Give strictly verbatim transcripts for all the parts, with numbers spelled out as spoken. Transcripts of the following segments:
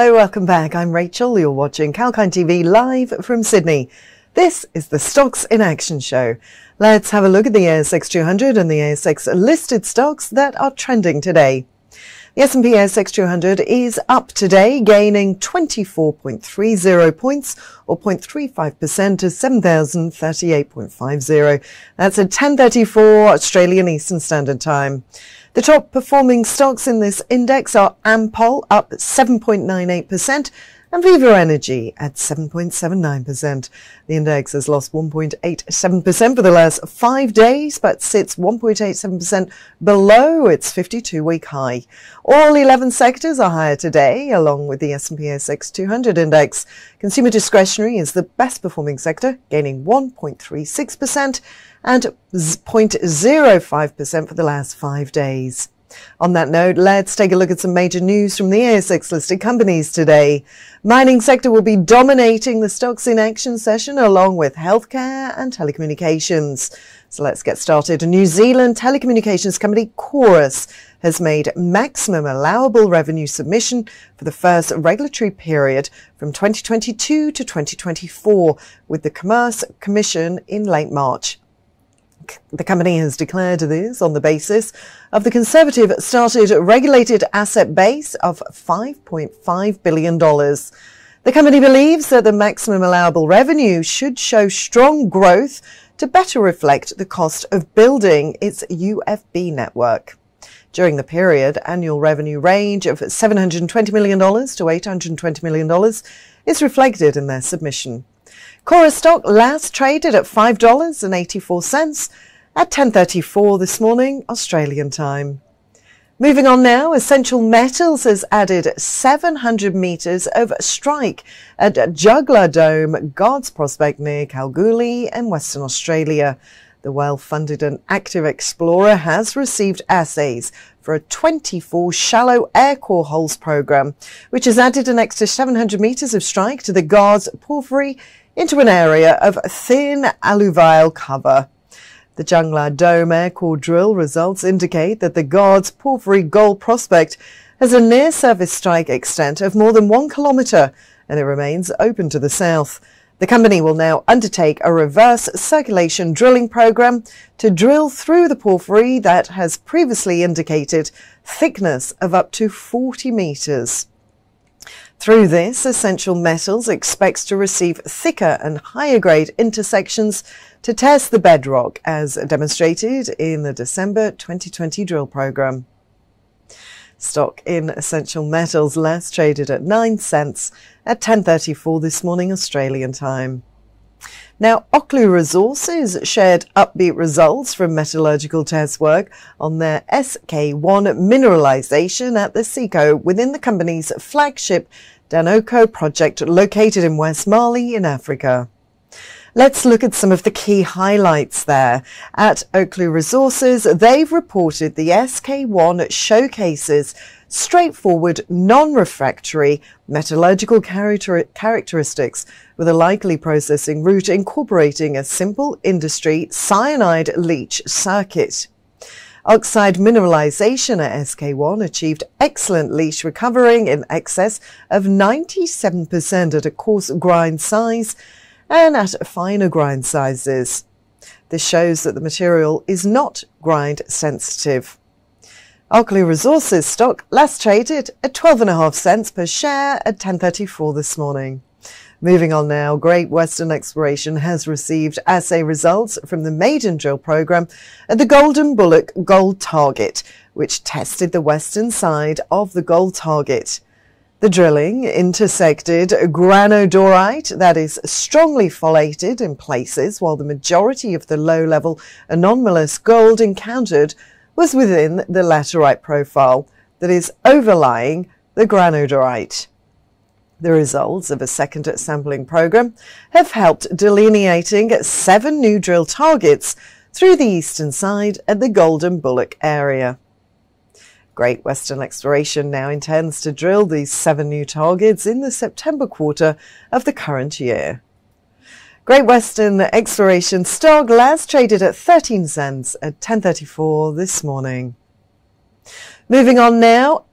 Hello, welcome back. I'm Rachel. You're watching Kalkine T V live from Sydney. This is the Stocks in Action show. Let's have a look at the A S X two hundred and the A S X listed stocks that are trending today. The S and P A S X two hundred is up today, gaining twenty-four point three zero points or zero point three five percent to seven thousand thirty-eight point five zero. That's at ten thirty-four Australian Eastern Standard Time. The top performing stocks in this index are Ampol up seven point nine eight percent and Viva Energy at seven point seven nine percent. The index has lost one point eight seven percent for the last five days, but sits one point eight seven percent below its fifty-two week high. All eleven sectors are higher today, along with the S and P A S X two hundred index. Consumer discretionary is the best performing sector, gaining one point three six percent and zero point zero five percent for the last five days. On that note, let's take a look at some major news from the A S X-listed companies today. Mining sector will be dominating the Stocks in Action session along with healthcare and telecommunications. So let's get started. New Zealand telecommunications company Chorus has made maximum allowable revenue submission for the first regulatory period from twenty twenty-two to twenty twenty-four with the Commerce Commission in late March. The company has declared this on the basis of the Conservative started regulated asset base of five point five billion dollars. The company believes that the maximum allowable revenue should show strong growth to better reflect the cost of building its U F B network. During the period, annual revenue range of seven hundred twenty million dollars to eight hundred twenty million dollars is reflected in their submission. Chorus stock last traded at five dollars and eighty-four cents at ten thirty-four this morning, Australian time. Moving on now, Essential Metals has added seven hundred metres of strike at Jungla Dome, Guards Prospect near Kalgoorlie in Western Australia. The well-funded and active explorer has received assays for a twenty-four shallow air core holes programme, which has added an extra seven hundred metres of strike to the Guards porphyry into an area of thin alluvial cover. The Jungla Dome air core drill results indicate that the Guards porphyry gold prospect has a near-surface strike extent of more than one kilometre and it remains open to the south. The company will now undertake a reverse circulation drilling program to drill through the porphyry that has previously indicated thickness of up to forty metres. Through this, Essential Metals expects to receive thicker and higher grade intersections to test the bedrock, as demonstrated in the December twenty twenty drill program. Stock in Essential Metals last traded at nine cents at ten thirty-four this morning Australian time. Now, Oklo Resources shared upbeat results from metallurgical test work on their S K one mineralisation at the Seco within the company's flagship Danoko project located in West Mali in Africa. Let's look at some of the key highlights there. At Oklo Resources, they've reported the S K one showcases straightforward, non-refractory metallurgical character characteristics with a likely processing route incorporating a simple industry cyanide leach circuit. Oxide mineralization at S K one achieved excellent leach recovering in excess of ninety-seven percent at a coarse grind size and at finer grind sizes. This shows that the material is not grind sensitive. Oklo Resources stock last traded at twelve and a half cents per share at ten thirty-four this morning. Moving on now, Great Western Exploration has received assay results from the maiden drill program at the Golden Bullock gold target, which tested the western side of the gold target. The drilling intersected granodorite that is strongly folated in places, while the majority of the low-level anomalous gold encountered was within the laterite profile that is overlying the granodorite. The results of a second sampling program have helped delineating seven new drill targets through the eastern side at the Golden Bullock area. Great Western Exploration now intends to drill these seven new targets in the September quarter of the current year. Great Western Exploration stock last traded at thirteen cents at ten thirty-four this morning. Moving on now,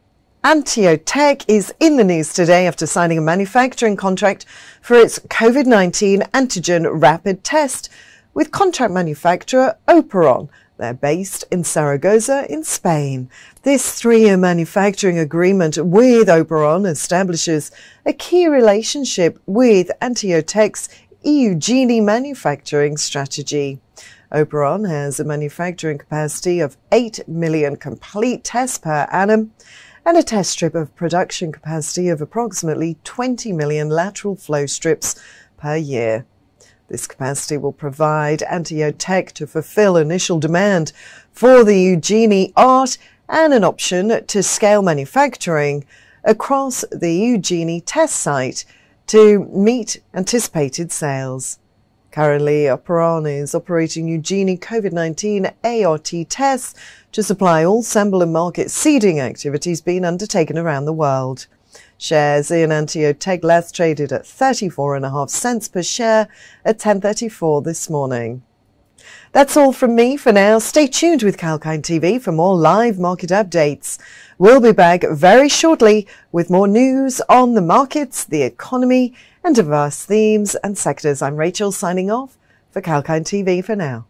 AnteoTech is in the news today after signing a manufacturing contract for its COVID nineteen antigen rapid test with contract manufacturer Operon. They're based in Zaragoza in Spain. This three-year manufacturing agreement with Operon establishes a key relationship with AnteoTech's Eugeni manufacturing strategy. Operon has a manufacturing capacity of eight million complete tests per annum and a test strip of production capacity of approximately twenty million lateral flow strips per year. This capacity will provide AnteoTech to fulfill initial demand for the Eugeni art and an option to scale manufacturing across the Eugeni test site to meet anticipated sales. Currently, Operon is operating Eugeni COVID nineteen A R T tests to supply all sample and market seeding activities being undertaken around the world. Shares in AnteoTech last traded at thirty-four and a half cents per share at ten thirty-four this morning. That's all from me for now. Stay tuned with Kalkine T V for more live market updates. We'll be back very shortly with more news on the markets, the economy, and diverse themes and sectors. I'm Rachel signing off for Kalkine T V for now.